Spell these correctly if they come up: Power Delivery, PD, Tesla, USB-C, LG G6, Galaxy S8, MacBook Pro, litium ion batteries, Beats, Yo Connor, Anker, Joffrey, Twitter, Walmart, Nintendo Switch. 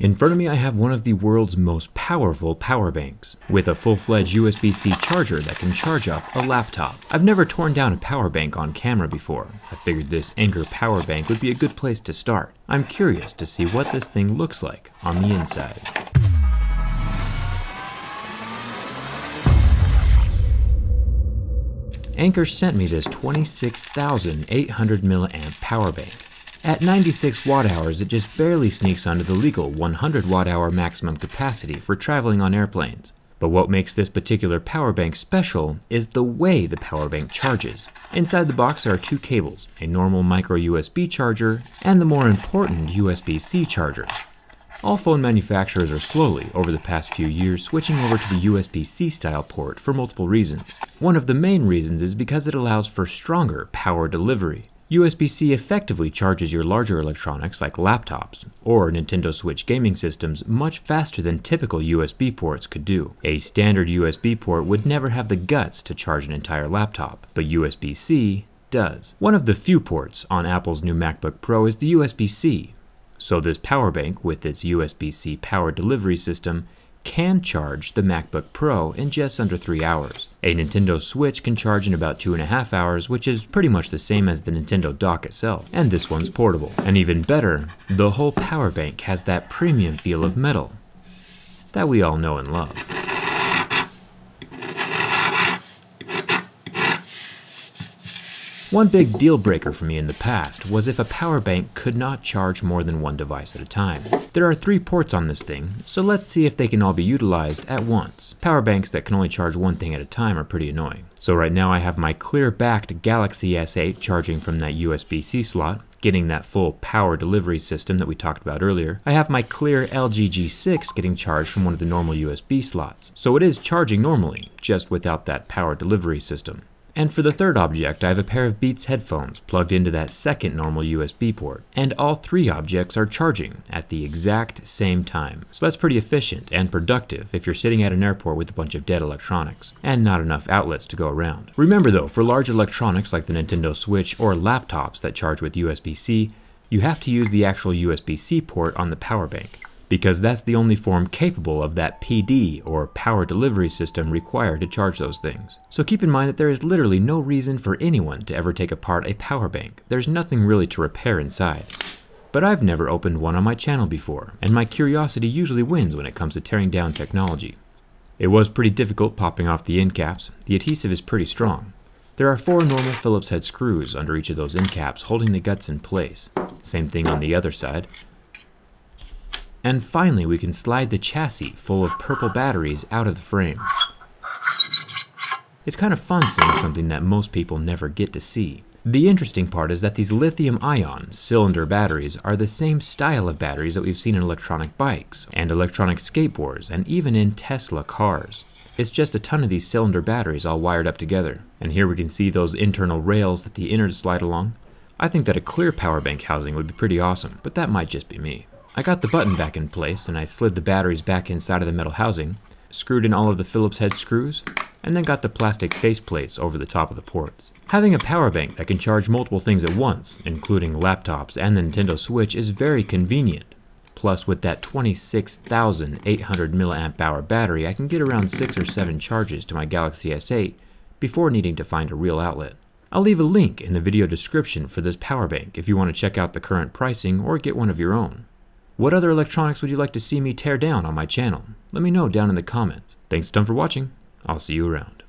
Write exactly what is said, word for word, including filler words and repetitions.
In front of me I have one of the world's most powerful power banks, with a full-fledged U S B C charger that can charge up a laptop. I've never torn down a power bank on camera before. I figured this Anker power bank would be a good place to start. I'm curious to see what this thing looks like on the inside. Anker sent me this twenty-six thousand eight hundred milliamp power bank. At ninety-six watt hours, it just barely sneaks under the legal one hundred watt hour maximum capacity for traveling on airplanes. But what makes this particular power bank special is the way the power bank charges. Inside the box are two cables, a normal micro U S B charger and the more important U S B C charger. All phone manufacturers are slowly, over the past few years, switching over to the U S B C style port for multiple reasons. One of the main reasons is because it allows for stronger power delivery. U S B C effectively charges your larger electronics like laptops or Nintendo Switch gaming systems much faster than typical U S B ports could do. A standard U S B port would never have the guts to charge an entire laptop, but U S B C does. One of the few ports on Apple's new MacBook Pro is the U S B C. So this power bank with its U S B C power delivery system can charge the MacBook Pro in just under three hours. A Nintendo Switch can charge in about two and a half hours, which is pretty much the same as the Nintendo Dock itself, and this one's portable. And even better, the whole power bank has that premium feel of metal that we all know and love. One big deal breaker for me in the past was if a power bank could not charge more than one device at a time. There are three ports on this thing, so let's see if they can all be utilized at once. Power banks that can only charge one thing at a time are pretty annoying. So right now I have my clear-backed Galaxy S eight charging from that U S B C slot, getting that full power delivery system that we talked about earlier. I have my clear L G G six getting charged from one of the normal U S B slots, so it is charging normally, just without that power delivery system. And for the third object, I have a pair of Beats headphones plugged into that second normal U S B port. And all three objects are charging at the exact same time. So that's pretty efficient and productive if you're sitting at an airport with a bunch of dead electronics and not enough outlets to go around. Remember though, for large electronics like the Nintendo Switch or laptops that charge with U S B C, you have to use the actual U S B C port on the power bank, because that's the only form capable of that P D or power delivery system required to charge those things. So keep in mind that there is literally no reason for anyone to ever take apart a power bank. There's nothing really to repair inside. But I've never opened one on my channel before, and my curiosity usually wins when it comes to tearing down technology. It was pretty difficult popping off the end caps. The adhesive is pretty strong. There are four normal Phillips head screws under each of those end caps holding the guts in place. Same thing on the other side. And finally, we can slide the chassis full of purple batteries out of the frame. It's kind of fun seeing something that most people never get to see. The interesting part is that these lithium-ion cylinder batteries are the same style of batteries that we've seen in electronic bikes and electronic skateboards and even in Tesla cars. It's just a ton of these cylinder batteries all wired up together. And here we can see those internal rails that the innards slide along. I think that a clear power bank housing would be pretty awesome, but that might just be me. I got the button back in place and I slid the batteries back inside of the metal housing, screwed in all of the Phillips head screws, and then got the plastic faceplates over the top of the ports. Having a power bank that can charge multiple things at once, including laptops and the Nintendo Switch, is very convenient. Plus with that twenty-six thousand eight hundred milliamp hour battery, I can get around six or seven charges to my Galaxy S eight before needing to find a real outlet. I'll leave a link in the video description for this power bank if you want to check out the current pricing or get one of your own. What other electronics would you like to see me tear down on my channel? Let me know down in the comments. Thanks a ton for watching. I'll see you around.